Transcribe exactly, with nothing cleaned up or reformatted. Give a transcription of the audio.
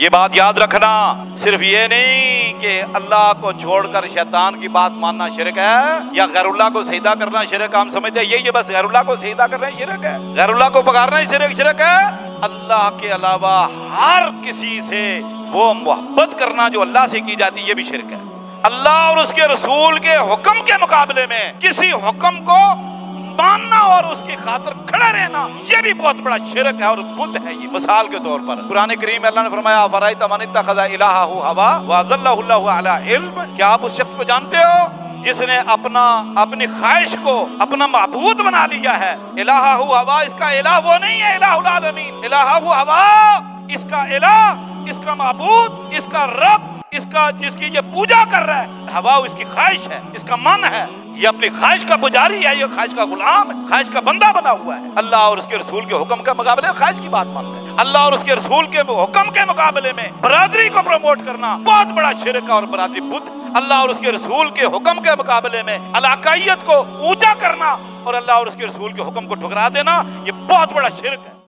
ये बात याद रखना, सिर्फ ये नहीं कि अल्लाह को छोड़कर शैतान की बात मानना शिरक है या गैरुल्लाह को सजदा करना शिरक। हम समझते हैं यही है, बस गैरुल्लाह को सजदा करना ही शिरक है, गैरुल्लाह को पगारना ही शिरक शिरक है। अल्लाह के अलावा हर किसी से वो मोहब्बत करना जो अल्लाह से की जाती है ये भी शिरक है। अल्लाह और उसके रसूल के हुक्म के मुकाबले में किसी हुक्म को मानना और उसकी खातिर खड़े रहना ये भी बहुत बड़ा शिरक है और बुत है। ये मिसाल के तौर पर कुरान करीम में अल्लाह ने फरमाया अफराइता मन इत्तखज़ इलाहहु हवा वअज़ल्लहु अल्लाहु अला इल्म, क्या आप उस शख्स को जानते हो जिसने अपना अपनी ख्वाहिश को अपना महबूद बना लिया है। इलाहहु हवा, इसका इलाह वो नहीं है, इलाहुल आलमीन। इलाहहु हवा, इसका इलाह, इसका महबूद, इसका रब, इसका जिसकी ये पूजा कर रहा है, हवा इसकी ख्वाहिश है, इसका मन है, ये अपनी ख्वाहिश का पुजारी है, ये ख्वाहिश का गुलाम है, ख्वाहिश का बंदा बना हुआ है। अल्लाह और उसके रसूल के हुक्म के मुकाबले में ख्वाहिश की बात मानता है। अल्लाह और उसके रसूल के हुक्म के मुकाबले में बरादरी को प्रमोट करना बहुत बड़ा शिरक और बरादरी बुत। अल्लाह और उसके रसूल के हुक्म के मुकाबले में अलाकायत को ऊंचा करना और अल्लाह और उसके रसूल के हुक्म को ठुकरा देना ये बहुत बड़ा शिरक है।